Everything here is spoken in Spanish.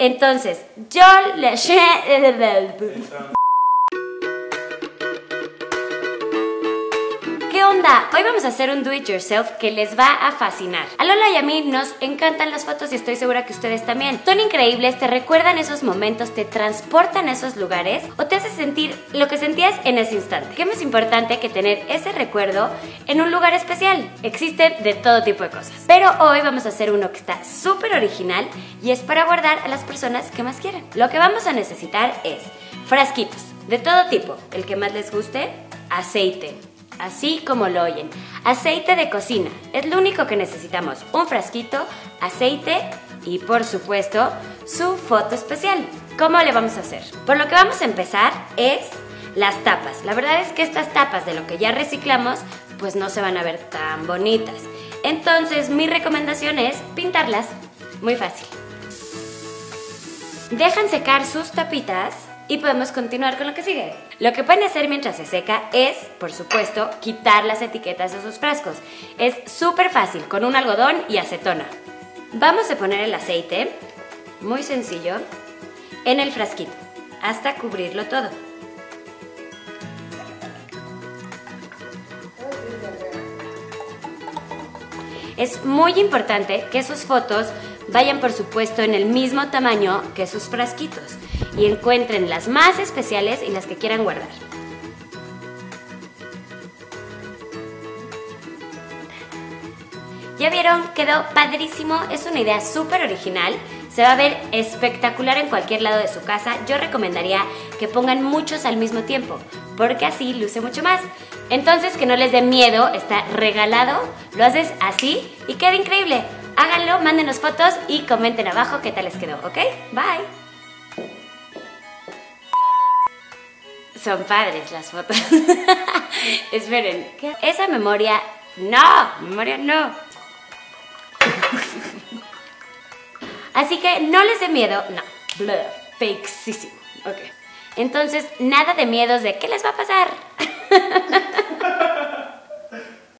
Entonces, yo le... ¿Qué onda? Hoy vamos a hacer un do it yourself que les va a fascinar. A Lola y a mí nos encantan las fotos y estoy segura que ustedes también. Son increíbles, te recuerdan esos momentos, te transportan a esos lugares o te hace sentir lo que sentías en ese instante. ¿Qué más importante que tener ese recuerdo en un lugar especial? Existen de todo tipo de cosas. Pero hoy vamos a hacer uno que está súper original y es para guardar a las personas que más quieran. Lo que vamos a necesitar es frasquitos de todo tipo, el que más les guste, aceite. Así como lo oyen, aceite de cocina, es lo único que necesitamos, un frasquito, aceite y por supuesto su foto especial. ¿Cómo le vamos a hacer? Por lo que vamos a empezar es las tapas. La verdad es que estas tapas de lo que ya reciclamos pues no se van a ver tan bonitas. Entonces mi recomendación es pintarlas, muy fácil. Dejan secar sus tapitas y podemos continuar con lo que sigue. Lo que pueden hacer mientras se seca es, por supuesto, quitar las etiquetas de sus frascos. Es súper fácil, con un algodón y acetona. Vamos a poner el aceite, muy sencillo, en el frasquito, hasta cubrirlo todo. Es muy importante que sus fotos vayan, por supuesto, en el mismo tamaño que sus frasquitos y encuentren las más especiales y las que quieran guardar. ¿Ya vieron? Quedó padrísimo, es una idea súper original, se va a ver espectacular en cualquier lado de su casa. Yo recomendaría que pongan muchos al mismo tiempo, porque así luce mucho más. Entonces, que no les dé miedo, está regalado, lo haces así y queda increíble. Háganlo, mándenos fotos y comenten abajo qué tal les quedó, ¿ok? Bye. Son padres las fotos. Esperen, ¿qué? Esa memoria... ¡No! Memoria no. Así que no les dé miedo. No. Blah, fakesísimo. Ok. Entonces, nada de miedos de qué les va a pasar.